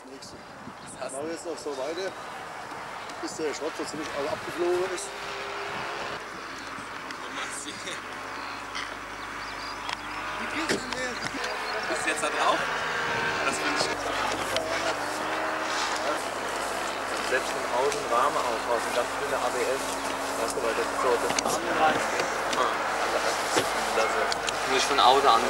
das nächste. Das machen wir jetzt noch so weiter, bis der Schrott so ziemlich alle abgeflogen ist. Ist jetzt da drauf? Das wünsche ich. Selbst im Außen Rahmen aufpassen, das ist eine ABS. Weißt du, weil das so das Rahmen muss ich von Auto an.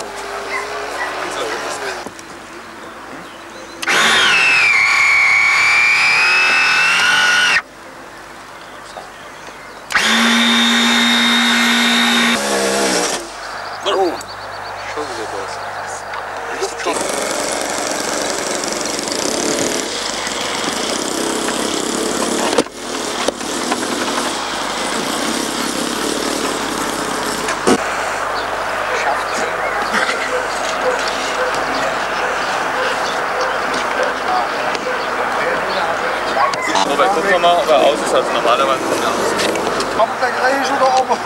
Guck mal, ob er aus ist, also normalerweise nicht aus. Kommt der Gräsch oder oben?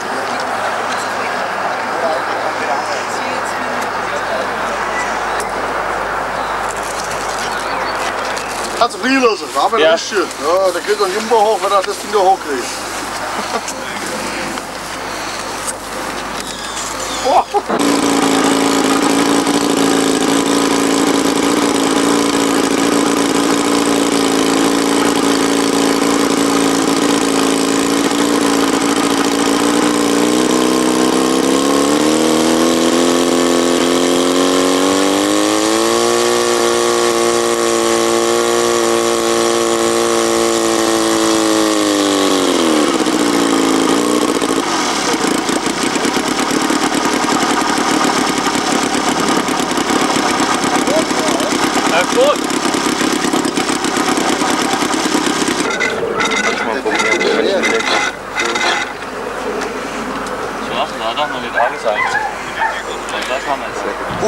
Kannst du fliegen lassen, da haben wir ja. Schön. Ja, da geht ein Jumbo hoch, wenn er das Ding da hochkriegt.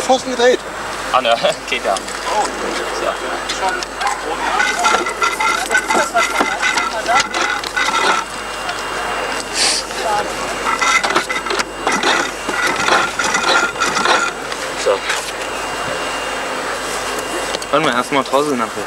Wo hast du ihn gedreht? Ah ne, geht ja. Oh, ja. So. Warte mal, erstmal draußen nachher.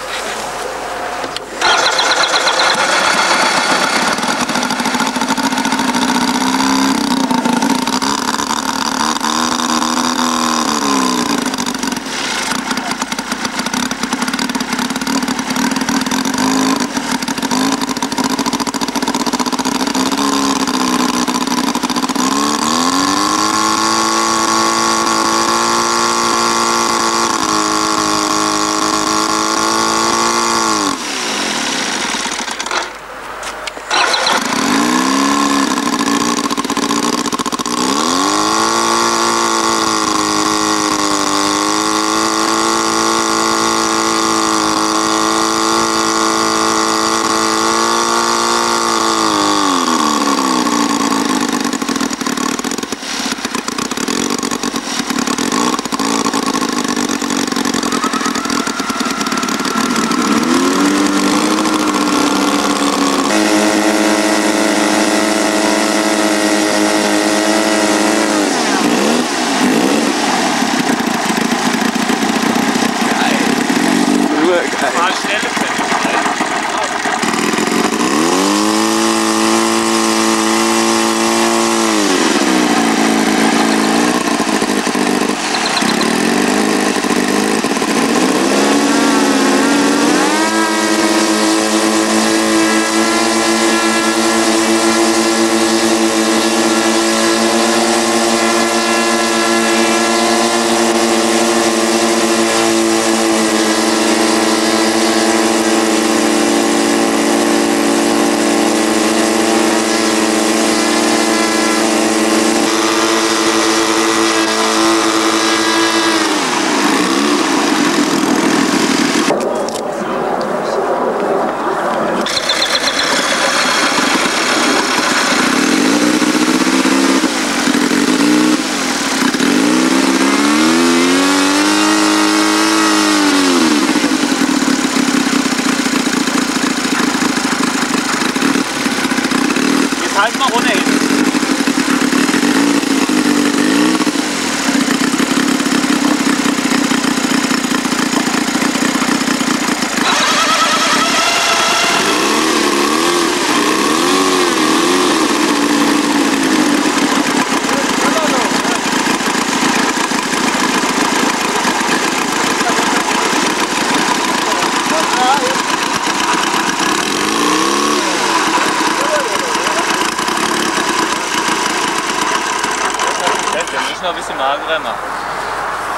ich noch ein bisschen magerer machen.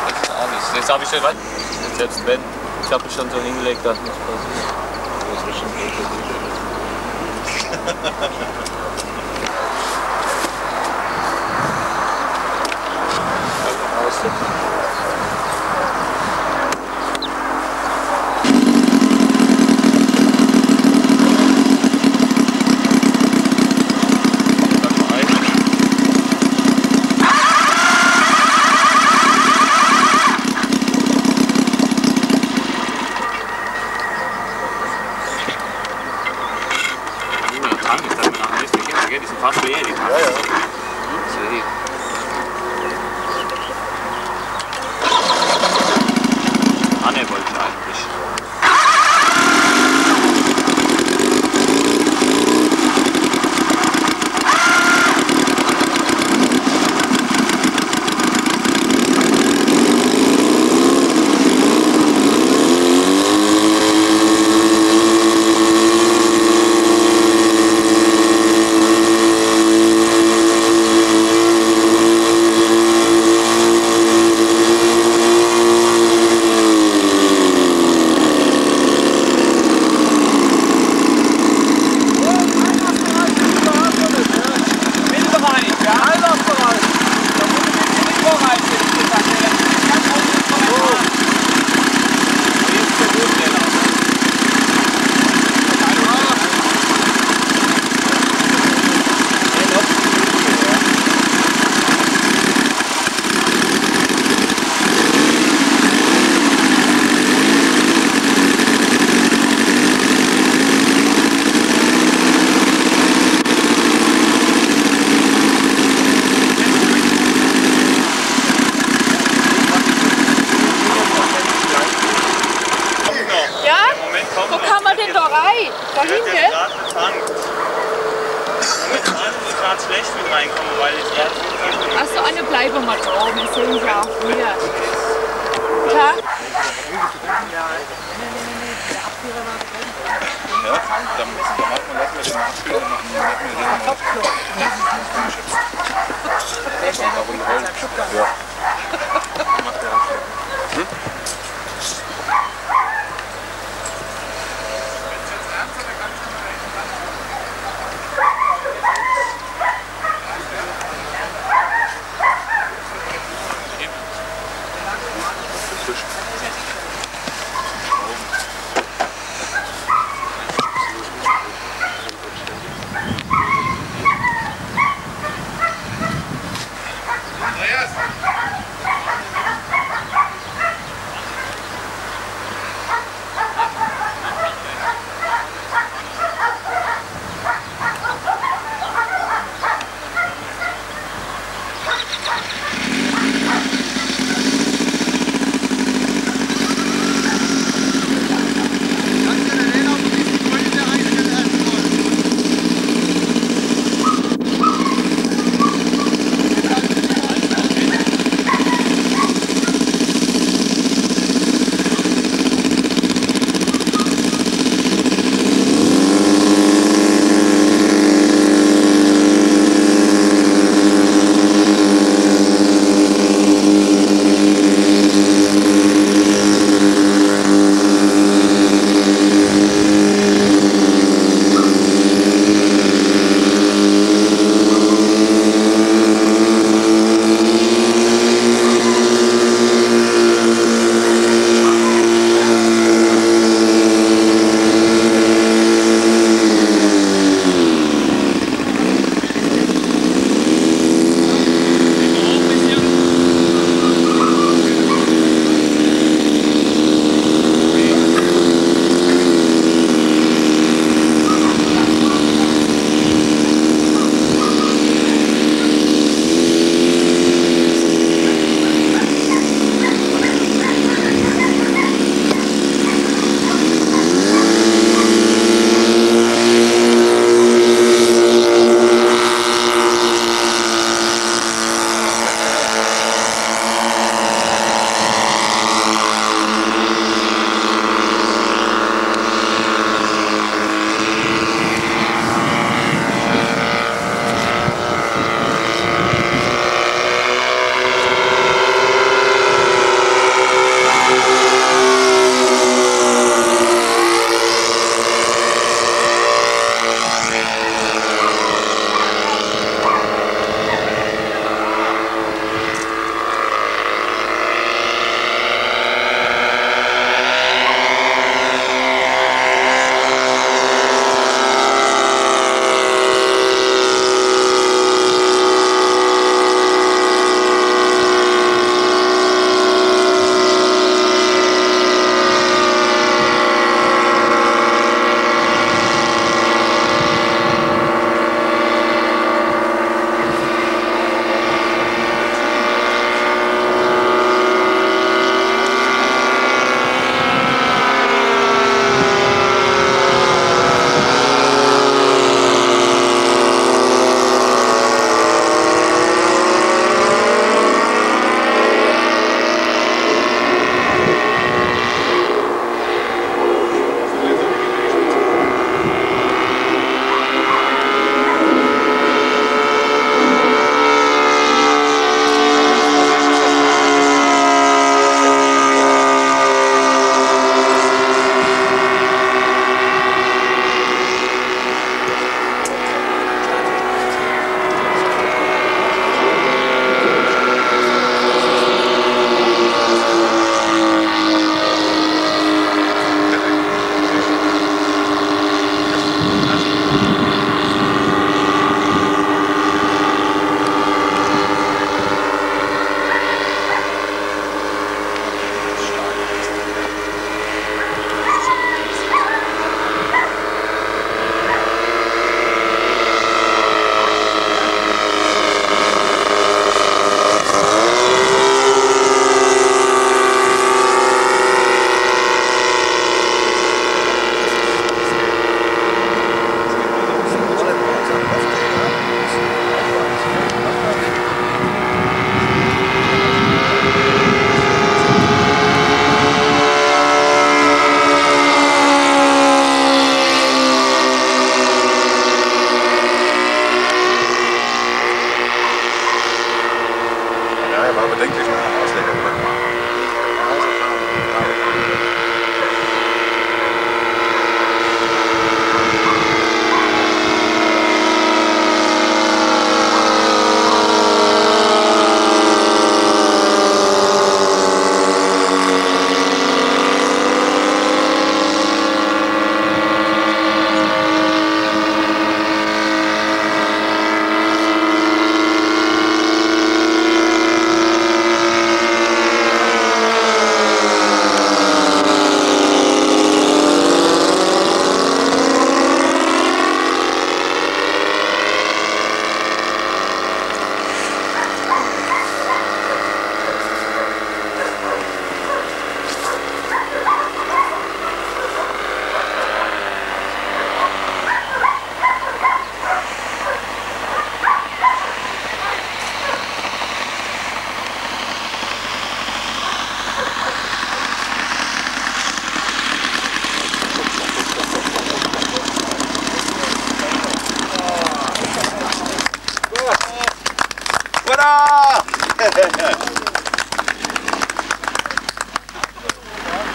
Das ist alles. Jetzt habe ich schon, selbst wenn, ich habe mich schon so hingelegt, dass nichts passiert. Das ist bestimmt nicht. Die sind fast beerdigt. Ja, ja. Anne wollten eigentlich. Da hinten? Ich hab jetzt gerade betankt. Momentan ist es gerade schlecht mit reinkommen, weil jetzt gerade viel. Achso, Anne, bleibe mal drauf. Wir sehen uns ja auch wieder. Tag. Ja, dann macht man das mit dem Abspülen und machen wir den Abspülen. Ja.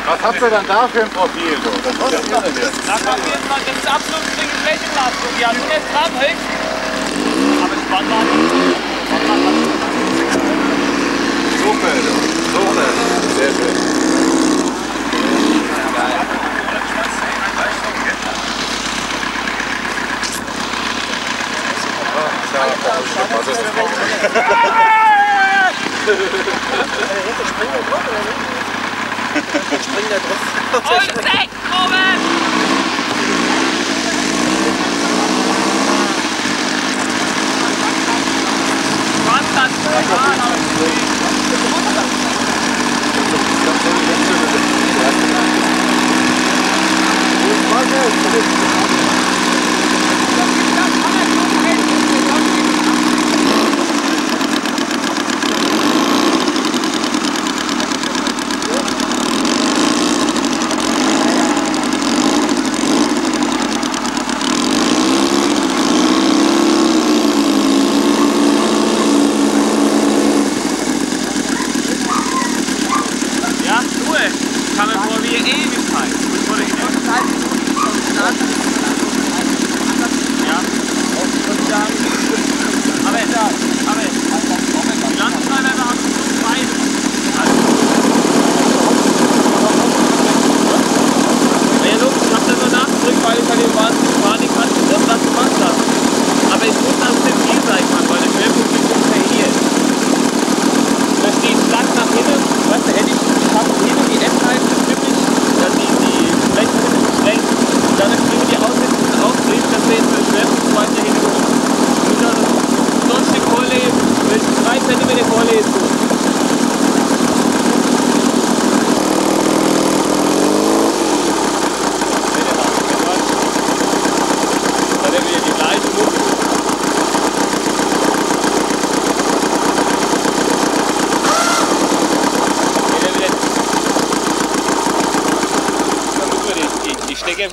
Was habt ihr dann da für ein Profil? Das muss ich nicht wissen. Das ist absolut eine Flächenlastung. Die haben nicht dran, hey? Aber es war da nicht. Super, super. Sehr schön. Was ist das? Spring da drauf. Und weg, Robert!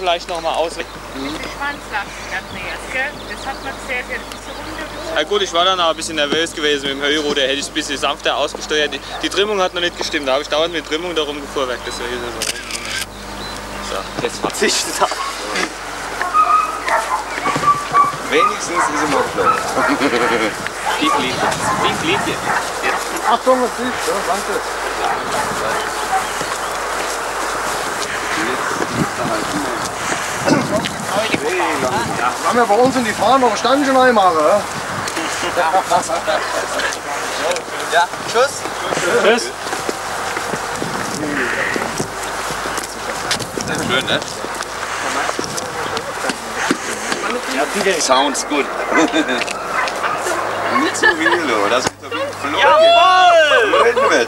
Vielleicht nochmal aus. Ja gut, ich war dann auch ein bisschen nervös gewesen mit dem Höheruder, hätte ich ein bisschen sanfter ausgesteuert. Die Trimmung hat noch nicht gestimmt, da habe ich dauernd mit Trimmung darum gefuhrwerkt. Das war hier so. So, jetzt verzichte ich. Wenigstens ist immer flott. Die Fliege. Die Fliege. Jetzt. Achtung, was ist? So, danke. Da haben wir bei uns in die Fahne noch einen Stange reinmachen. Ja, tschüss. Tschüss. Schön, ne? Sounds good. Nicht zu viel, das ist so viel verloren. Jawohl!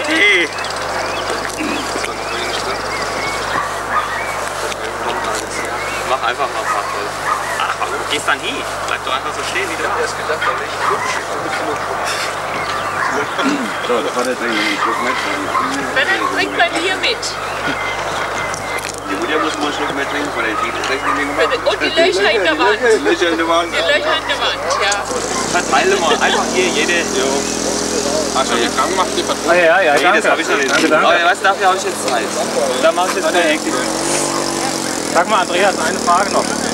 Okay. Mach einfach mal ein paar Toll. Ach, warum gehst du dann hin? Bleib doch einfach so stehen, wie du hast gedacht, da wäre ich gut. So, das war der Ding. Dann trink mal hier mit. Die Mutter muss mal schon mehr trinken von den Tiefen. Und die Löcher in der Wand. Die Löcher in der Wand. Die Löcher in der Wand, ja. Verteile mal, einfach hier jede. Ach schon, ihr krank macht die Patronen. Ah ja, ja, ja. Nee, das habe ich noch nicht. Aber was, dafür habe ich jetzt Zeit. Da mache ich jetzt eine Ecke. Sag mal, Andreas, eine Frage noch.